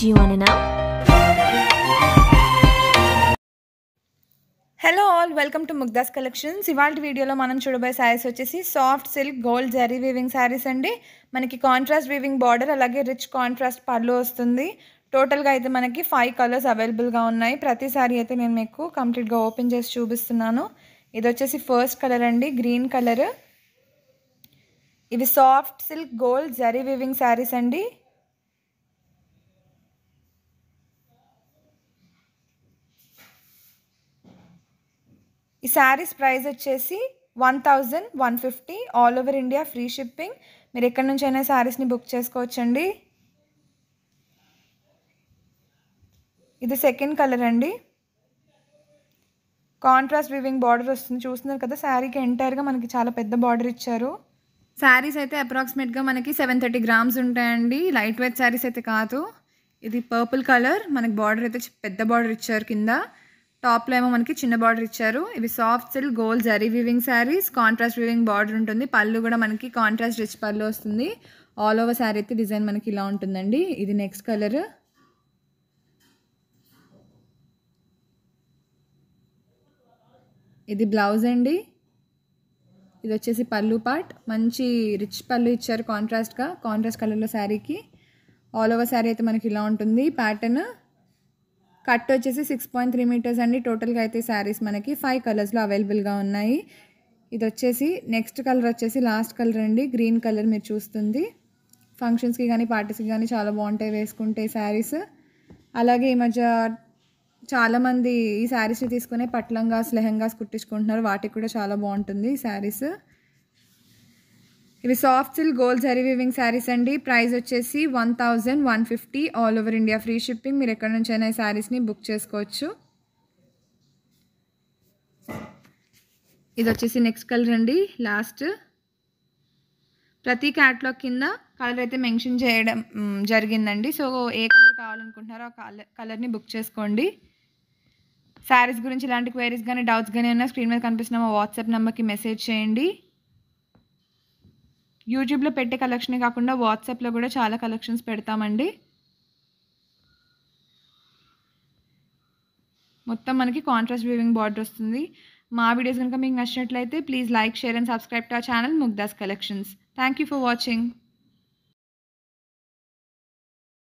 Do you want to know? Hello all, welcome to Mugdha's Collections. ఇవాల్టి వీడియోలో మనం చూడబోయే సారీస్ వచ్చేసి soft silk gold zari weaving saris అండి. మనకి కాంట్రాస్ట్ వీవింగ్ బార్డర్ అలాగే రిచ్ కాంట్రాస్ట్ పళ్ళు వస్తుంది. టోటల్గా అయితే మనకి 5 కలర్స్ అవైలబుల్గా ఉన్నాయి. ప్రతి సారీ అయితే నేను మీకు కంప్లీట్గా ఓపెన్ చేసి చూపిస్తున్నాను. ఇది వచ్చేసి ఫస్ట్ కలర్ అండి, గ్రీన్ కలర్. ఇవి soft silk gold zari weaving saris అండి. ఈ శారీస్ ప్రైస్ వచ్చేసి 1150, all over India free shipping. మీరు ఎక్కడి నుంచైనా శారీస్ని బుక్ చేసుకోవచ్చండి. ఇది సెకండ్ కలర్ అండి, కాంట్రాస్ట్ వీవింగ్ బార్డర్ వస్తుంది. చూస్తున్నారు కదా, శారీకి ఎంటైర్గా మనకి చాలా పెద్ద బార్డర్ ఇచ్చారు. శారీస్ అయితే అప్రాక్సిమేట్గా మనకి 730 గ్రామ్స్ ఉంటాయండి. లైట్ వెయిట్ శారీస్ అయితే కాదు. ఇది పర్పుల్ కలర్, మనకి బార్డర్ అయితే పెద్ద బార్డర్ ఇచ్చారు. కింద టాప్లో ఏమో మనకి చిన్న బార్డర్ ఇచ్చారు. ఇవి soft silk gold zari weaving saris, contrast weaving border ఉంటుంది. పళ్ళు కూడా మనకి కాంట్రాస్ట్ రిచ్ పళ్ళు వస్తుంది. ఆల్ ఓవర్ శారీ అయితే డిజైన్ మనకి ఇలా ఉంటుందండి. ఇది నెక్స్ట్ కలర్. ఇది బ్లౌజ్ అండి. ఇది వచ్చేసి పళ్ళు పార్ట్, మంచి రిచ్ పళ్ళు ఇచ్చారు కాంట్రాస్ట్గా, కాంట్రాస్ట్ కలర్లో శారీకి. ఆల్ ఓవర్ శారీ అయితే మనకి ఇలా ఉంటుంది ప్యాటర్న్. కట్ వచ్చేసి 6.3 మీటర్స్ అండి. టోటల్గా అయితే శారీస్ మనకి 5 కలర్స్లో అవైలబుల్గా ఉన్నాయి. ఇది వచ్చేసి నెక్స్ట్ కలర్, వచ్చేసి లాస్ట్ కలర్ అండి, గ్రీన్ కలర్. మీరు చూస్తుంది ఫంక్షన్స్కి కానీ పార్టీస్కి కానీ చాలా బాగుంటాయి వేసుకుంటే శారీస్. అలాగే ఈ మధ్య చాలామంది ఈ శారీస్ని తీసుకునే పట్లంగాస్, లెహంగాస్ కుట్టించుకుంటున్నారు. వాటికి కూడా చాలా బాగుంటుంది ఈ శారీస్. ఇవి soft silk gold zari weaving saris అండి. ప్రైస్ వచ్చేసి 1150, all over India free shipping. మీరు ఎక్కడి నుంచైనా ఈ శారీస్ని బుక్ చేసుకోవచ్చు. ఇది వచ్చేసి నెక్స్ట్ కలర్ అండి, లాస్ట్. ప్రతి క్యాటలాగ్ కింద కలర్ అయితే మెన్షన్ చేయడం జరిగిందండి. సో ఏ కలర్ కావాలనుకుంటున్నారో ఆ కలర్ని బుక్ చేసుకోండి. శారీస్ గురించి ఇలాంటి క్వైరీస్ కానీ డౌట్స్ కానీ ఉన్నా స్క్రీన్ మీద కనిపిస్తున్న మా వాట్సాప్ నెంబర్కి మెసేజ్ చేయండి. యూట్యూబ్లో పెట్టే కలెక్షన్ కాకుండా వాట్సాప్లో కూడా చాలా కలెక్షన్స్ పెడతామండి. మొత్తం మనకి కాంట్రాస్ట్ వీవింగ్ బార్డర్ వస్తుంది. మా వీడియోస్ కనుక మీకు నచ్చినట్లయితే please like, share and subscribe to our channel Mugdha's Collections. Thank you for watching.